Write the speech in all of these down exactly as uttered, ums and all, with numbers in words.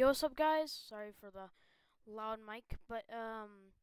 Yo, what's up guys? Sorry for the loud mic, but um,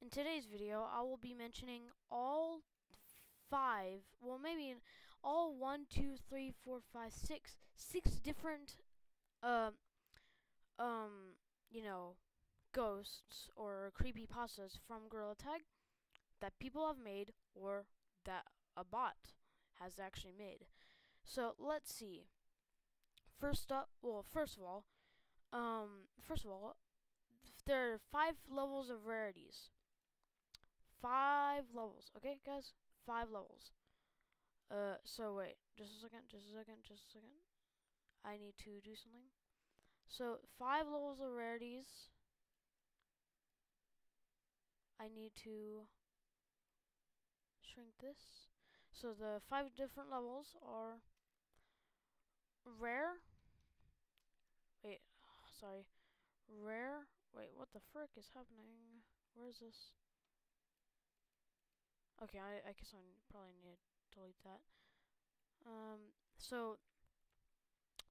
in today's video, I will be mentioning all five, well maybe all one, two, three, four, five, six, six different, uh, um, you know, ghosts or creepypastas from Gorilla Tag that people have made or that a bot has actually made. So let's see. First up, well, first of all, um, first of all, there are five levels of rarities. Five levels, okay, guys? Five levels. Uh, so wait, just a second, just a second, just a second. I need to do something. So five levels of rarities. I need to shrink this. So the five different levels are rare. Wait, sorry. Rare. Wait, what the frick is happening? Where is this? Okay, I, I guess I probably need to delete that. Um, so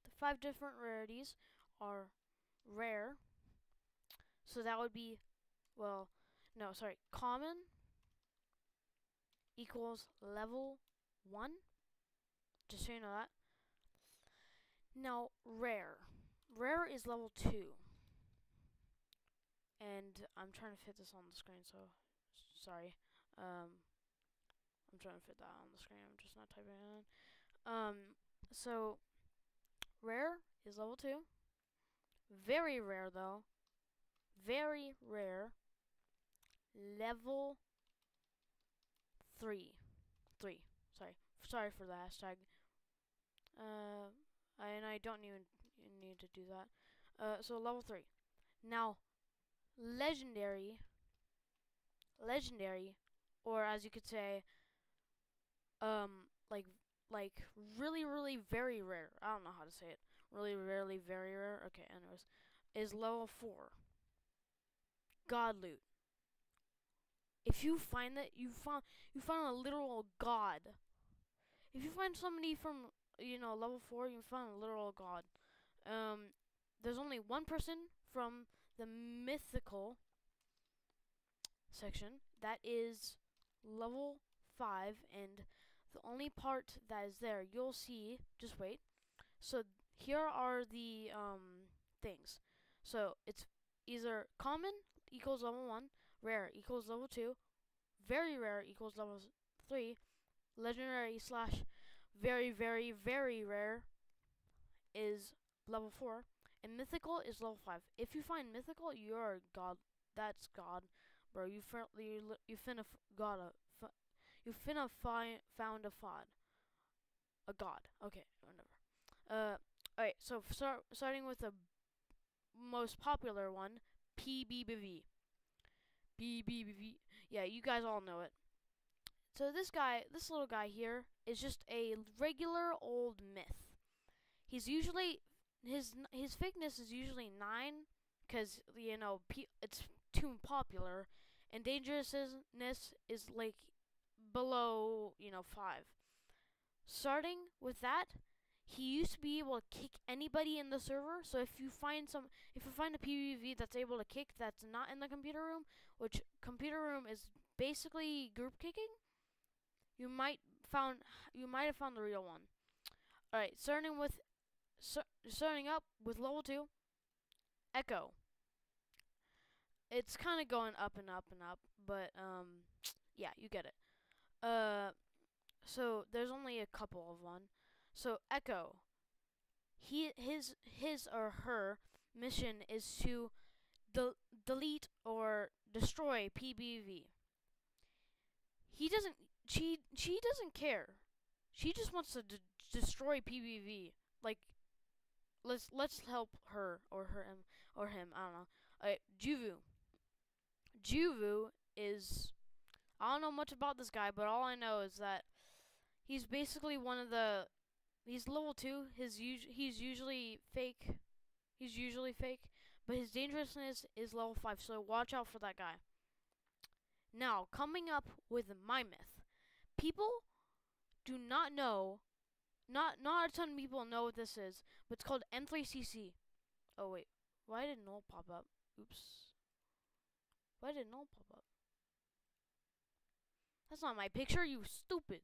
the five different rarities are rare. So that would be, well, no, sorry, common equals level one. Just so you know that. Now, rare. Rare is level two. And I'm trying to fit this on the screen, so sorry. Um, I'm trying to fit that on the screen. I'm just not typing it in. Um, so, rare is level two. Very rare, though. Very rare. Level three. Three. Sorry. Sorry for the hashtag. Uh... And I don't even need to do that. Uh, so level three. Now, legendary, legendary, or as you could say, um, like, like really, really, very rare. I don't know how to say it. Really, rarely, very rare. Okay, anyways, is level four. God loot. If you find that you found you found a literal god. If you find somebody from, you know, level four, you found a literal god. Um, there's only one person from the mythical section that is level five, and the only part that is there, you'll see, just wait. So here are the um, things. So it's either common equals level one, rare equals level two, very rare equals level three, legendary slash very, very, very rare is level four, and mythical is level five. If you find mythical, you're god. That's god, bro. You fin you you finna got a f you finna find found a fod, a god. Okay, whatever. Uh, all right. So start starting with the most popular one, P B B V. P B B V. Yeah, you guys all know it. So this guy, this little guy here, is just a regular old myth. He's usually, his his fakeness is usually nine, because, you know, pe it's too popular, and dangerousness is, like, below, you know, five. Starting with that, he used to be able to kick anybody in the server, so if you find some, if you find a P B B V that's able to kick that's not in the computer room, which computer room is basically group kicking, You might found you might have found the real one. All right, starting with starting up with level two, Echo. It's kind of going up and up and up, but um, yeah, you get it. Uh, so there's only a couple of one. So Echo, he his his or her mission is to del delete or destroy P B B V. He doesn't. She she doesn't care. She just wants to d destroy P B B V. Like, let's let's help her or her him or him. I don't know. Alright, Juvu. Juvu is, I don't know much about this guy, but all I know is that he's basically one of the. He's level two. His us he's usually fake. He's usually fake, but his dangerousness is level five. So watch out for that guy. Now, coming up with my myth. People do not know, not not a ton of people know what this is, but it's called N three C C. Oh wait, Why did null pop up? Oops. Why did null pop up? That's not my picture, you stupid.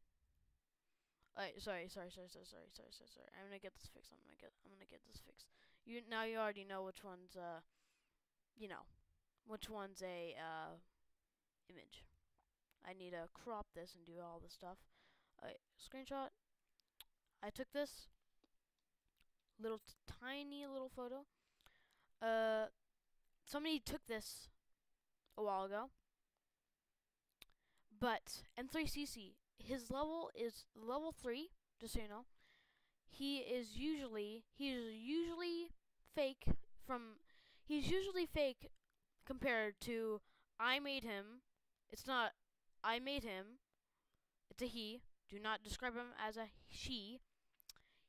Alright, sorry, sorry, sorry, sorry, sorry, sorry, sorry, sorry. I'm gonna get this fixed. I'm gonna get. I'm gonna get this fixed. You now you already know which one's uh, you know, which one's a uh, image. I need to crop this and do all this stuff. Alright, screenshot. I took this little t tiny little photo. Uh, somebody took this a while ago. But N three C C, his level is level three. Just so you know, he is usually he is usually fake from. He's usually fake compared to I made him. It's not I made him. It's a he. Do not describe him as a she.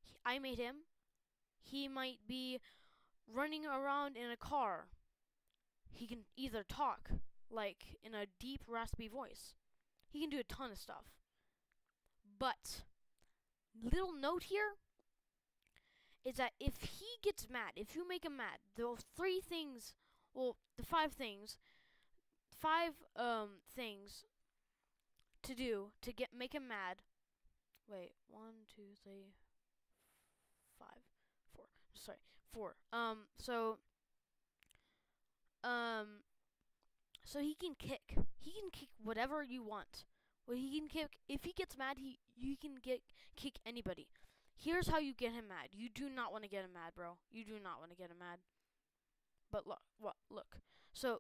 He, I made him. He might be running around in a car. He can either talk like in a deep raspy voice. He can do a ton of stuff. But little note here is that if he gets mad, if you make him mad, the three things, well, the five things, five um things to do to get make him mad. Wait, one, two, three, five, four. Sorry, four. Um, so, um, so he can kick. He can kick whatever you want. Well, he can kick. If he gets mad, he you can get kick anybody. Here's how you get him mad. You do not want to get him mad, bro. You do not want to get him mad. But look, what? Look. So,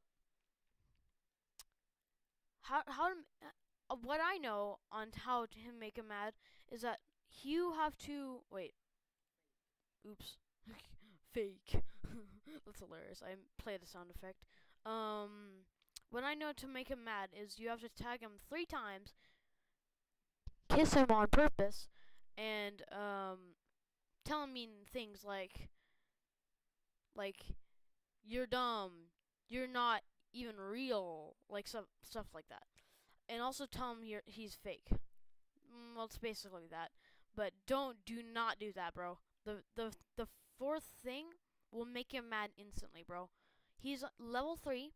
how how to, uh, what I know on how to him make him mad is that you have to wait. Oops, fake. That's hilarious. I played a sound effect. Um. What I know to make him mad is you have to tag him three times, kiss him on purpose, and um, tell him mean things like, like, you're dumb, you're not even real, like stuff stuff like that, and also tell him you're, he's fake. Well, it's basically that, but don't do not do that, bro. The the the fourth thing will make him mad instantly, bro. He's level three.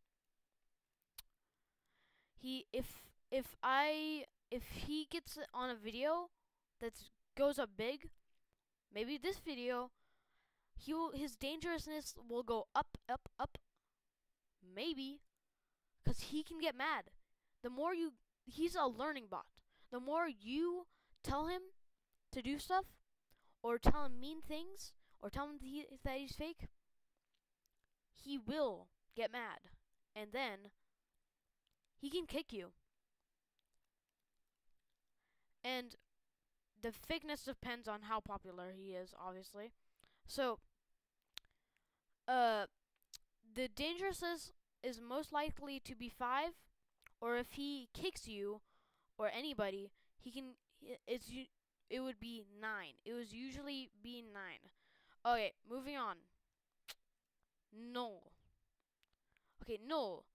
He if if I if he gets on a video that goes up big, maybe this video, he will, his dangerousness will go up up up, maybe, cause he can get mad. The more you, he's a learning bot. The more you tell him to do stuff, or tell him mean things, or tell him that, he, that he's fake, he will get mad, and then he can kick you. And the fakeness depends on how popular he is, obviously. So, uh, the dangerousness is most likely to be five, or if he kicks you, or anybody, he can, it's, it would be nine. It was usually be nine. Okay, moving on. Null. Okay, null.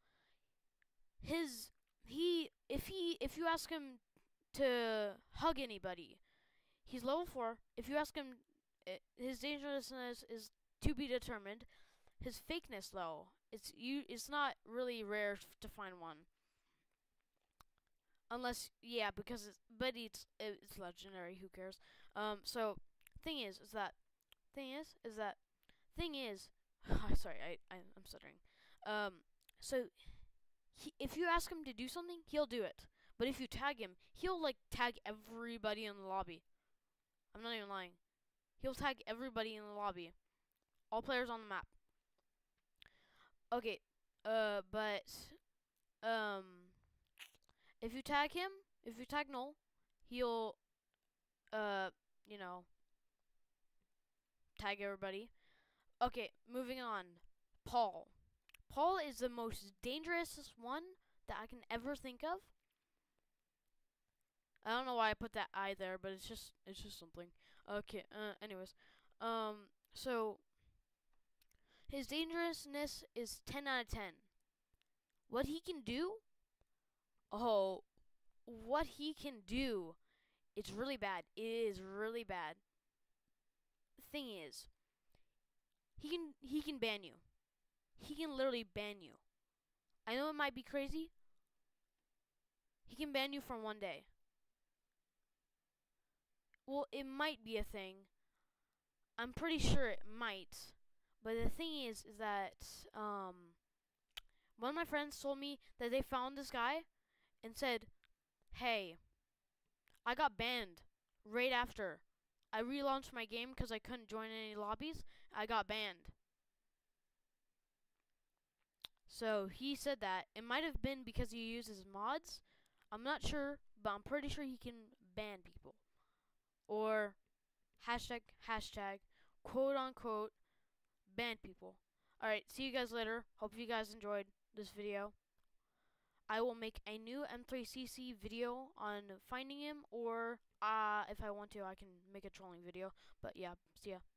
His he if he if you ask him to hug anybody, he's level four. If you ask him, it, his dangerousness is to be determined. His fakeness, though, it's you. It's not really rare to find one. Unless, yeah, because it's, but it's it's legendary. Who cares? Um. So thing is, is that thing is is that thing is. Sorry, I, I I'm stuttering. Um. So. He, if you ask him to do something, he'll do it. But if you tag him, he'll like tag everybody in the lobby. I'm not even lying. He'll tag everybody in the lobby, all players on the map. Okay, uh, but um, if you tag him, if you tag null, he'll uh, you know, tag everybody. Okay, moving on. Paul. Paul is the most dangerous one that I can ever think of. I don't know why I put that I there, but it's just it's just something. Okay, uh, anyways. Um so his dangerousness is ten out of ten. What he can do? Oh, what he can do. It's really bad. It is really bad. Thing is, he can he can ban you. he can literally ban you. I know it might be crazy. He can ban you for one day. Well, it might be a thing. I'm pretty sure it might. But the thing is, is that um, one of my friends told me that they found this guy and said, hey, I got banned right after. I relaunched my game because I couldn't join any lobbies. I got banned. So he said that. It might have been because he uses mods. I'm not sure, but I'm pretty sure he can ban people. Or hashtag, hashtag, quote unquote, ban people. Alright, see you guys later. Hope you guys enjoyed this video. I will make a new M three C C video on finding him, or uh, if I want to, I can make a trolling video. But yeah, see ya.